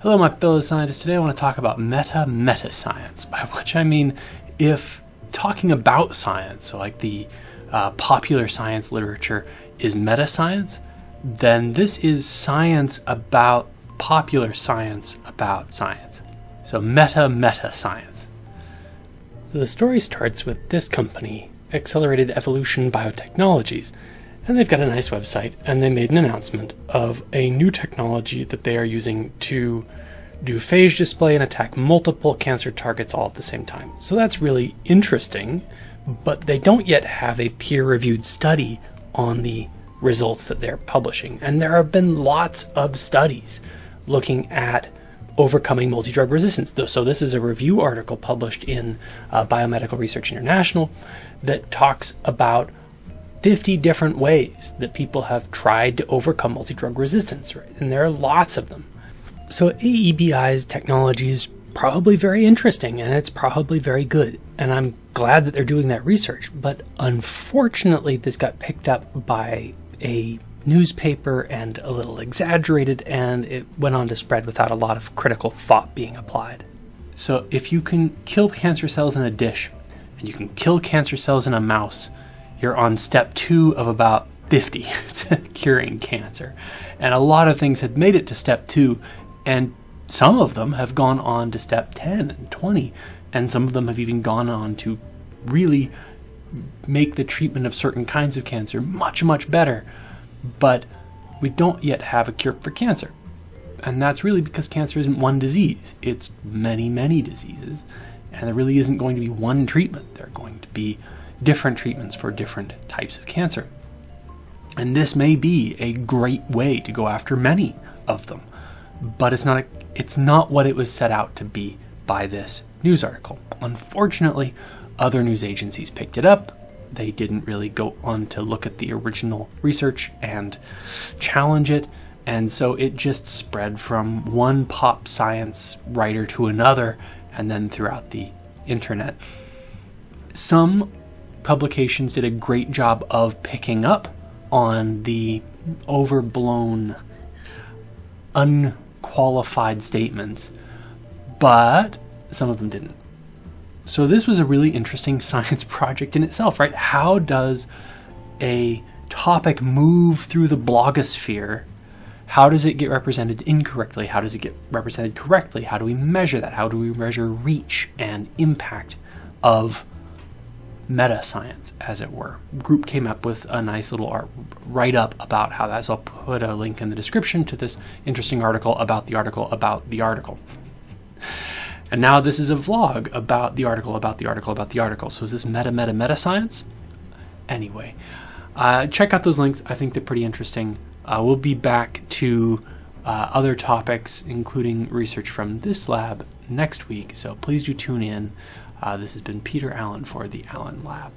Hello my fellow scientists, today I want to talk about meta-meta-science, by which I mean if talking about science, so like the popular science literature is meta-science, then this is science about popular science about science. So meta-meta-science. So the story starts with this company, Accelerated Evolution Biotechnologies, and they've got a nice website, and they made an announcement of a new technology that they are using to do phage display and attack multiple cancer targets all at the same time. So that's really interesting, but they don't yet have a peer-reviewed study on the results that they're publishing. And there have been lots of studies looking at overcoming multi-drug resistance. So this is a review article published in Biomedical Research International that talks about 50 different ways that people have tried to overcome multi-drug resistance, right? And there are lots of them. So AEBI's technology is probably very interesting, and it's probably very good, and I'm glad that they're doing that research, but unfortunately this got picked up by a newspaper and a little exaggerated, and it went on to spread without a lot of critical thought being applied. So if you can kill cancer cells in a dish, and you can kill cancer cells in a mouse, you're on step 2 of about 50 to curing cancer. And a lot of things had made it to step 2, and some of them have gone on to step 10 and 20, and some of them have even gone on to really make the treatment of certain kinds of cancer much, much better. But we don't yet have a cure for cancer. And that's really because cancer isn't one disease. It's many, many diseases. And there really isn't going to be one treatment. There are going to be different treatments for different types of cancer. And this may be a great way to go after many of them, but it's not what it was set out to be by this news article. Unfortunately, other news agencies picked it up. They didn't really go on to look at the original research and challenge it. And so it just spread from one pop science writer to another, and then throughout the internet. Some publications did a great job of picking up on the overblown, unqualified statements, but some of them didn't. So this was a really interesting science project in itself, right? How does a topic move through the blogosphere? How does it get represented incorrectly? How does it get represented correctly? How do we measure that? How do we measure reach and impact of meta-science, as it were? Group came up with a nice little write-up about how that, so I'll put a link in the description to this interesting article about the article about the article. And now this is a vlog about the article about the article about the article. So is this meta-meta-meta-science? Anyway, check out those links. I think they're pretty interesting. We'll be back to other topics, including research from this lab, next week, so please do tune in. This has been Peter Allen for the Allen Lab.